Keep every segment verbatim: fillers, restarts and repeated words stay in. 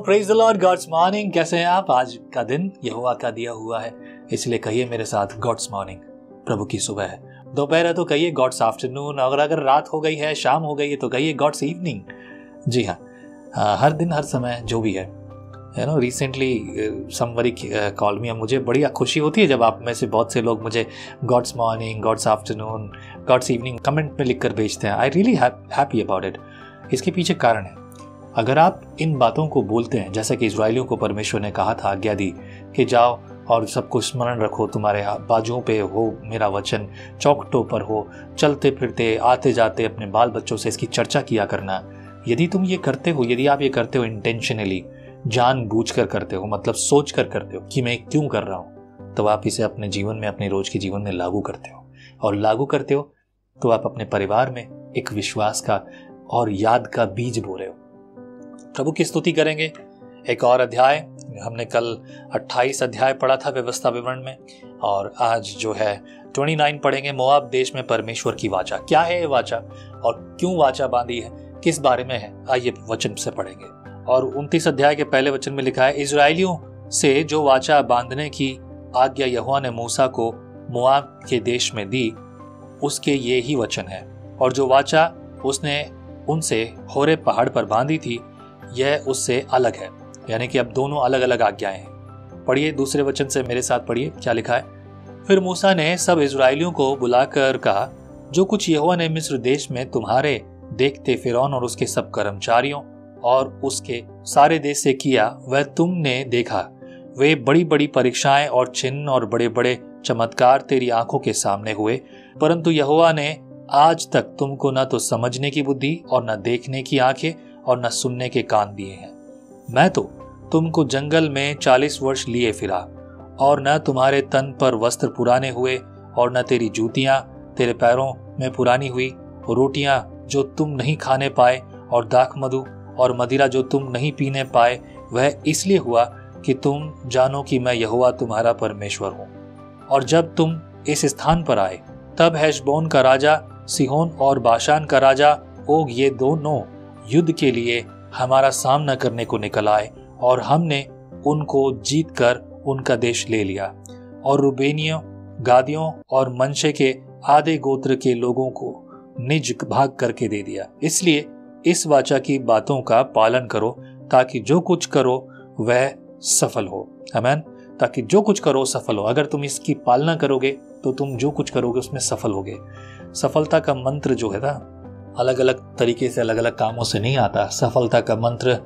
Praise the Lord, God's morning. कैसे हैं आप? आज का दिन यहोवा का दिया हुआ है, इसलिए कहिए मेरे साथ गॉड्स मॉर्निंग। प्रभु की सुबह है। दोपहर है तो कहिए गॉड्स आफ्टरनून, और अगर रात हो गई है, शाम हो गई है, तो कहिए गॉड्स इवनिंग। जी हाँ, हर दिन हर समय जो भी है, you know. Recently somebody call me, मुझे बड़ी खुशी होती है जब आप में से बहुत से लोग मुझे God's morning, God's afternoon, God's evening comment में लिख कर भेजते हैं। I really happy about it. इसके पीछे कारण है, अगर आप इन बातों को बोलते हैं, जैसा कि इस्राएलियों को परमेश्वर ने कहा था, आज्ञा दी कि जाओ और सबको स्मरण रखो, तुम्हारे बाजुओं पे हो मेरा वचन, चौखटों पर हो, चलते फिरते आते जाते अपने बाल बच्चों से इसकी चर्चा किया करना। यदि तुम ये करते हो, यदि आप ये करते हो इंटेंशनली, जानबूझकर करते हो, मतलब सोच कर करते हो कि मैं क्यों कर रहा हूँ, तो आप इसे अपने जीवन में, अपने रोज के जीवन में लागू करते हो, और लागू करते हो तो आप अपने परिवार में एक विश्वास का और याद का बीज बो रहे हो। प्रभु की स्तुति करेंगे। एक और अध्याय, हमने कल अट्ठाईस अध्याय पढ़ा था व्यवस्था विवरण में, और आज जो है उनतीस पढ़ेंगे। मोआब देश में परमेश्वर की वाचा क्या है, ये वाचा, और क्यों वाचा बांधी है, किस बारे में है, आइए वचन से पढ़ेंगे। और उनतीस अध्याय के पहले वचन में लिखा है, इजराइलियों से जो वाचा बांधने की आज्ञा यहोवा ने मूसा को मोआब के देश में दी, उसके ये ही वचन है, और जो वाचा उसने उनसे होरे पहाड़ पर बांधी थी, यह उससे अलग है। यानी कि अब दोनों अलग अलग आज्ञाएं हैं। पढ़िए दूसरे वचन से मेरे साथ, पढ़िए क्या लिखा है। फिर मूसा ने सब इजरायलियों को बुलाकर कहा, जो कुछ यहोवा ने मिस्र देश में तुम्हारे देखते फिरौन और उसके सब कर्मचारियों और उसके सारे देश से किया, वह तुमने देखा। वे बड़ी बड़ी परीक्षाएं और चिन्ह और बड़े बड़े चमत्कार तेरी आंखों के सामने हुए, परंतु यहोवा ने आज तक तुमको न तो समझने की बुद्धि और न देखने की आंखें और न सुनने के कान दिए हैं। मैं तो तुमको जंगल में चालीस वर्ष लिए फिरा, और न तुम्हारे तन पर वस्त्र पुराने हुए, और न तेरी जूतियां तेरे पैरों में पुरानी हुई, रोटियां जो तुम नहीं खाने पाए, और दाख मधु और मदिरा जो तुम नहीं पीने पाए, वह इसलिए हुआ कि तुम जानो कि मैं यहोवा तुम्हारा परमेश्वर हूँ। और जब तुम इस स्थान पर आए, तब हेशबोन का राजा सिहोन और बाशान का राजा ओग, ये दोनों युद्ध के लिए हमारा सामना करने को निकल आए, और हमने उनको जीत कर उनका देश ले लिया। और रूबेनियों, गादियों और मनशे के आधे गोत्र के लोगों को निज भाग करके दे दिया। इसलिए इस वाचा की बातों का पालन करो, ताकि जो कुछ करो वह सफल हो। आमीन। ताकि जो कुछ करो सफल हो। अगर तुम इसकी पालना करोगे तो तुम जो कुछ करोगे उसमें सफल होगे। सफलता का मंत्र जो है ना, अलग अलग तरीके से, अलग अलग कामों से नहीं आता। सफलता का मंत्र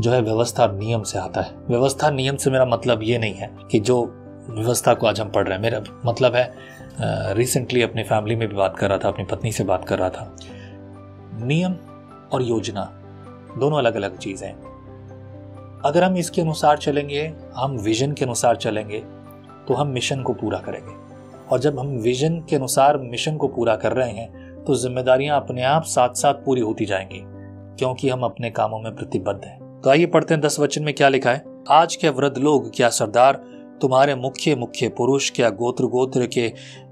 जो है व्यवस्था और नियम से आता है। व्यवस्था नियम से मेरा मतलब ये नहीं है कि जो व्यवस्था को आज हम पढ़ रहे हैं, मेरा मतलब है, रिसेंटली अपनी फैमिली में भी बात कर रहा था, अपनी पत्नी से बात कर रहा था, नियम और योजना दोनों अलग अलग चीज़ें हैं। अगर हम इसके अनुसार चलेंगे, हम विजन के अनुसार चलेंगे, तो हम मिशन को पूरा करेंगे। और जब हम विजन के अनुसार मिशन को पूरा कर रहे हैं, तो जिम्मेदारियां अपने आप साथ साथ पूरी होती जाएंगी, क्योंकि हम अपने कामों में प्रतिबद्ध हैं। तो आइए पढ़ते हैं दस वचन में क्या लिखा है। आज के वृद्ध लोग, क्या सरदार, तुम्हारे मुख्य मुख्य पुरुष, क्या गोत्र गोत्र के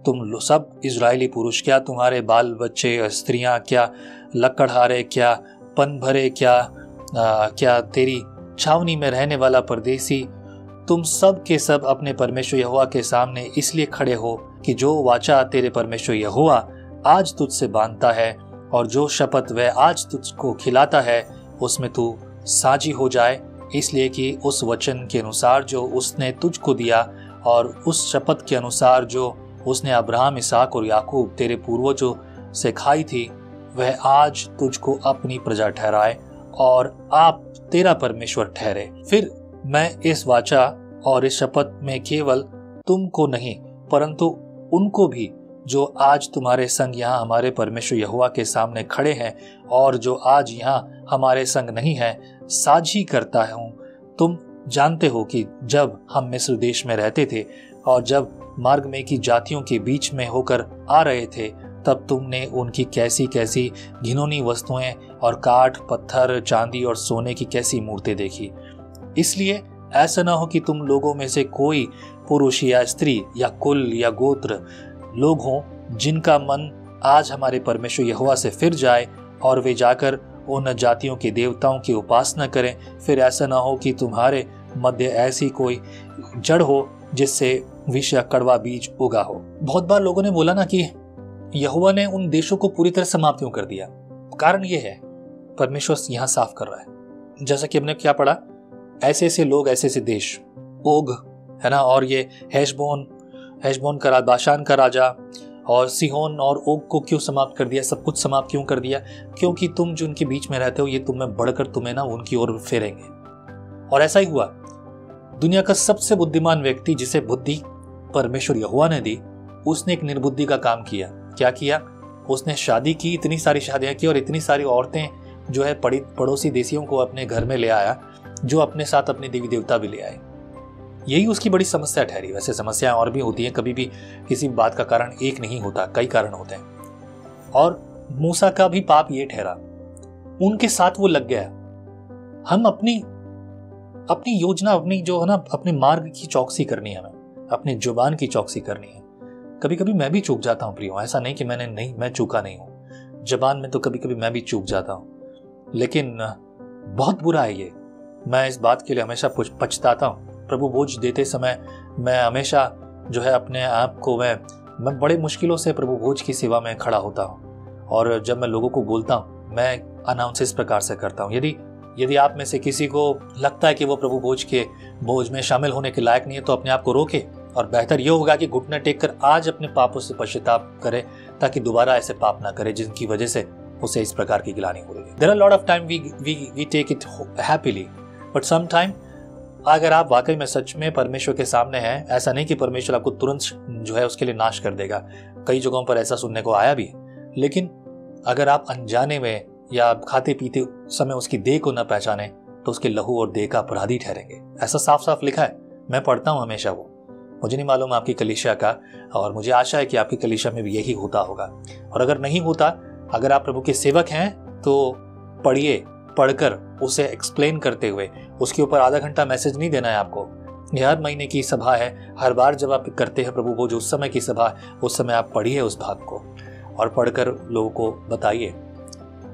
तुम सब इजरायली पुरुष, क्या तुम्हारे बाल बच्चे स्त्रियां, क्या लकड़हारे, क्या पन भरे, क्या आ, क्या तेरी छावनी में रहने वाला परदेसी, तुम सब के सब अपने परमेश्वर यहोवा के सामने इसलिए खड़े हो कि जो वाचा तेरे परमेश्वर यहोवा आज तुझसे बांधता है, और जो शपथ वह आज तुझको खिलाता है, उसमें तू साझी हो जाए, इसलिए कि उस वचन के अनुसार जो उसने तुझको दिया, और उस शपथ के अनुसार जो उसने अब्राहम, इसहाक और याकूब तेरे पूर्वजों से खाई थी, वह आज तुझको अपनी प्रजा ठहराए, और आप तेरा परमेश्वर ठहरे। फिर मैं इस वाचा और इस शपथ में केवल तुमको नहीं, परंतु उनको भी जो आज तुम्हारे संग यहाँ हमारे परमेश्वर यहोवा के सामने खड़े हैं, और जो आज यहाँ हमारे संग नहीं हैं, साझी करता हूँ। तुम जानते हो कि जब हम मिस्र देश में रहते थे, और जब मार्ग में की जातियों के बीच में होकर आ रहे थे, तब तुमने उनकी कैसी कैसी घिनौनी वस्तुएं और काठ पत्थर चांदी और सोने की कैसी मूर्तें देखी। इसलिए ऐसा ना हो कि तुम लोगों में से कोई पुरुष या स्त्री या कुल या गोत्र लोग हों जिनका मन आज हमारे परमेश्वर यहोवा से फिर जाए, और वे जाकर उन जातियों के देवताओं की उपासना करें, फिर ऐसा ना हो कि तुम्हारे मध्य ऐसी कोई जड़ हो जिससे विष या कड़वा बीज उगा हो। बहुत बार लोगों ने बोला ना कि यहोवा ने उन देशों को पूरी तरह समाप्त क्यों कर दिया। कारण यह है, परमेश्वर यहाँ साफ कर रहा है। जैसा कि हमने क्या पढ़ा, ऐसे ऐसे लोग, ऐसे ऐसे देश, ओग है ना, और ये हेशबोन, हेशबोन का राजा, बाशान का राजा, और सिहोन और ओग को क्यों समाप्त कर दिया, सब कुछ समाप्त क्यों कर दिया? क्योंकि तुम जो उनके बीच में रहते हो, ये तुम में बढ़कर तुम्हें ना उनकी ओर फेरेंगे। और ऐसा ही हुआ। दुनिया का सबसे बुद्धिमान व्यक्ति, जिसे बुद्धि परमेश्वर यहोवा ने दी, उसने एक निर्बुद्धि का काम किया। क्या किया उसने? शादी की, इतनी सारी शादियाँ की, और इतनी सारी औरतें जो है पड़ी पड़ोसी देशियों को अपने घर में ले आया, जो अपने साथ अपने देवी देवता भी ले आए। यही उसकी बड़ी समस्या ठहरी। वैसे समस्याएं और भी होती हैं, कभी भी किसी बात का कारण एक नहीं होता, कई कारण होते हैं। और मूसा का भी पाप ये ठहरा, उनके साथ वो लग गया। हम अपनी अपनी योजना, अपनी जो है ना, अपने मार्ग की चौकसी करनी है हमें, अपनी जुबान की चौकसी करनी है। कभी कभी मैं भी चूक जाता हूँ प्रियो, ऐसा नहीं कि मैंने नहीं मैं चूका नहीं हूँ। जुबान में तो कभी कभी मैं भी चूक जाता हूँ, लेकिन बहुत बुरा है ये। मैं इस बात के लिए हमेशा पछताता हूँ। प्रभु बोझ देते समय मैं हमेशा जो है अपने आप को, मैं मैं बड़े मुश्किलों से प्रभु बोझ की सेवा में खड़ा होता हूँ। और जब मैं लोगों को बोलता हूँ, मैं अनाउंस इस प्रकार से करता हूँ, यदि यदि आप में से किसी को लगता है कि वो प्रभु बोझ के बोझ में शामिल होने के लायक नहीं है, तो अपने आप को रोके। और बेहतर ये होगा कि घुटने टेक कर आज अपने पापों से पश्चाताप करे, ताकि दोबारा ऐसे पाप ना करे जिनकी वजह से उसे इस प्रकार की गिलानी हो रही है। There are lot of time we we we take it happily, but some time अगर आप वाकई में सच में परमेश्वर के सामने हैं, ऐसा नहीं कि परमेश्वर आपको तुरंत जो है उसके लिए नाश कर देगा। कई जगहों पर ऐसा सुनने को आया भी। लेकिन अगर आप अनजाने में या खाते पीते समय उसकी देह को न पहचाने, तो उसके लहू और देह का अपराधी ठहरेंगे। ऐसा साफ साफ लिखा है, मैं पढ़ता हूँ हमेशा वो। मुझे नहीं मालूम आपकी कलीसिया का, और मुझे आशा है कि आपकी कलीसिया में भी यही होता होगा। और अगर नहीं होता, अगर आप प्रभु के सेवक हैं, तो पढ़िए, पढ़कर उसे एक्सप्लेन करते हुए, उसके ऊपर आधा घंटा मैसेज नहीं देना है आपको। यह हर महीने की सभा है, हर बार जब आप करते हैं प्रभु वो जो उस समय की सभा, उस समय आप पढ़िए उस भाग को, और पढ़कर लोगों को बताइए।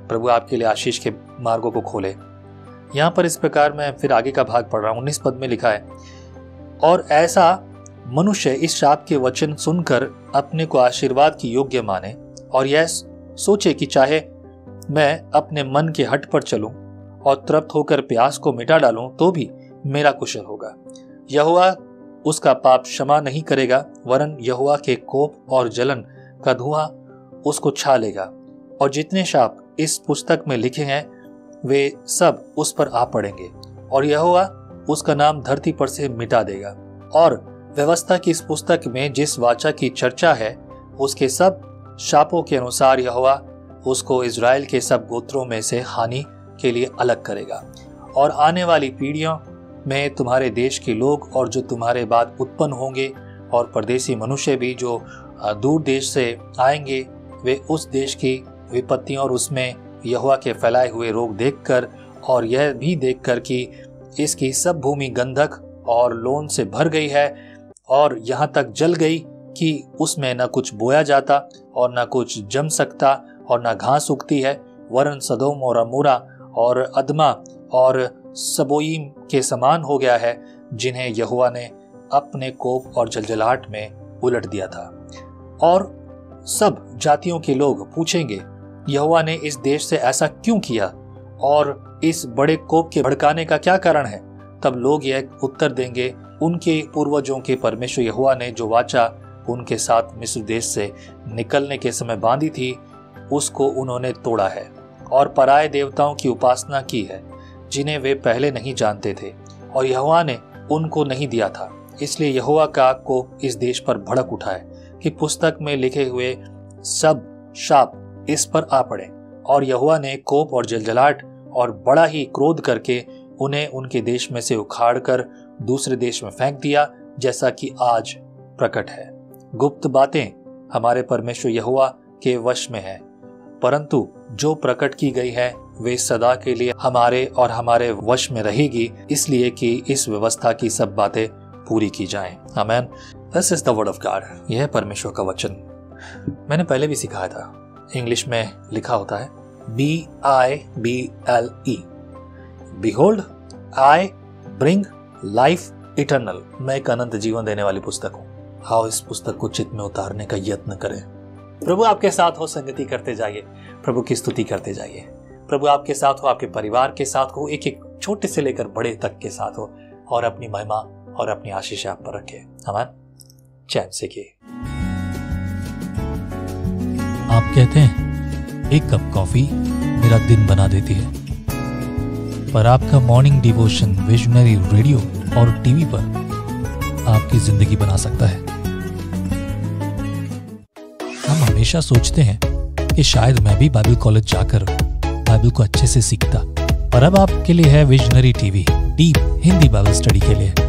प्रभु आपके लिए आशीष के मार्गों को खोले। यहाँ पर इस प्रकार मैं फिर आगे का भाग पढ़ रहा हूँ। उन्नीस पद में लिखा है, और ऐसा मनुष्य इस शाप के वचन सुनकर अपने को आशीर्वाद की योग्य माने, और यह सोचे कि चाहे मैं अपने मन के हट पर चलूं और तृप्त होकर प्यास को मिटा डालूं, तो भी मेरा कुशल होगा। यहोवा उसका पाप क्षमा नहीं करेगा, वरन यहोवा के कोप और जलन का धुआं उसको छा लेगा, और जितने शाप इस पुस्तक में लिखे हैं वे सब उस पर आ पड़ेंगे, और यहोवा उसका नाम धरती पर से मिटा देगा। और व्यवस्था की इस पुस्तक में जिस वाचा की चर्चा है, उसके सब शापों के अनुसार यहोवा उसको इजराइल के सब गोत्रों में से हानि के लिए अलग करेगा। और आने वाली पीढ़ियों में तुम्हारे देश के लोग और जो तुम्हारे बाद उत्पन्न होंगे, और परदेशी मनुष्य भी जो दूर देश से आएंगे, वे उस देश की विपत्तियों और उसमें यहोवा के फैलाए हुए रोग देखकर, और यह भी देखकर कि इसकी सब भूमि गंधक और लोन से भर गई है, और यहाँ तक जल गई कि उसमें न कुछ बोया जाता और न कुछ जम सकता और न घास उगती है, वरन सदोम और अमोरा और अदमा और सबोईम के समान हो गया है, जिन्हें यहोवा ने अपने कोप और जलजलाहट में उलट दिया था। और सब जातियों के लोग पूछेंगे, यहोवा ने इस देश से ऐसा क्यों किया, और इस बड़े कोप के भड़काने का क्या कारण है? तब लोग यह उत्तर देंगे, उनके पूर्वजों के परमेश्वर यहोवा ने जो वाचा उनके साथ मिस्र देश से निकलने के समय बांधी थी, उसको उन्होंने तोड़ा है, और पराए देवताओं की उपासना की है, जिन्हें वे पहले नहीं जानते थे, और यहोवा ने उनको नहीं दिया था। इसलिए यहोवा का कोप इस देश पर भड़क उठा है कि पुस्तक में लिखे हुए सब शाप इस पर आ पड़े, और यहोवा ने कोप और जलजलाहट और बड़ा ही क्रोध करके उन्हें उनके देश में से उखाड़ कर दूसरे देश में फेंक दिया, जैसा कि आज प्रकट है। गुप्त बातें हमारे परमेश्वर यहोवा के वश में है, परंतु जो प्रकट की गई है वे सदा के लिए हमारे और हमारे वश में रहेगी, इसलिए कि इस व्यवस्था की सब बातें पूरी की जाएं। Amen. This is the word of God. यह परमेश्वर का वचन। मैंने पहले भी सिखाया था, इंग्लिश में लिखा होता है, B I B L E, behold I bring life eternal, मैं एक अनंत जीवन देने वाली पुस्तक हूँ। आओ इस पुस्तक को चित्त में उतारने का यत्न करें। प्रभु आपके साथ हो, संगति करते जाइए, प्रभु की स्तुति करते जाइए। प्रभु आपके साथ हो, आपके परिवार के साथ हो, एक एक छोटे से लेकर बड़े तक के साथ हो, और अपनी महिमा और अपनी आशीष आप पर रखे। हमारे चैन से किए। आप कहते हैं एक कप कॉफी मेरा दिन बना देती है, पर आपका मॉर्निंग डिवोशन विजनरी रेडियो और टीवी पर आपकी जिंदगी बना सकता है। हम हमेशा सोचते हैं कि शायद मैं भी बाइबल कॉलेज जाकर बाइबल को अच्छे से सीखता, पर अब आपके लिए है visionary TV, deep Hindi Bible study के लिए।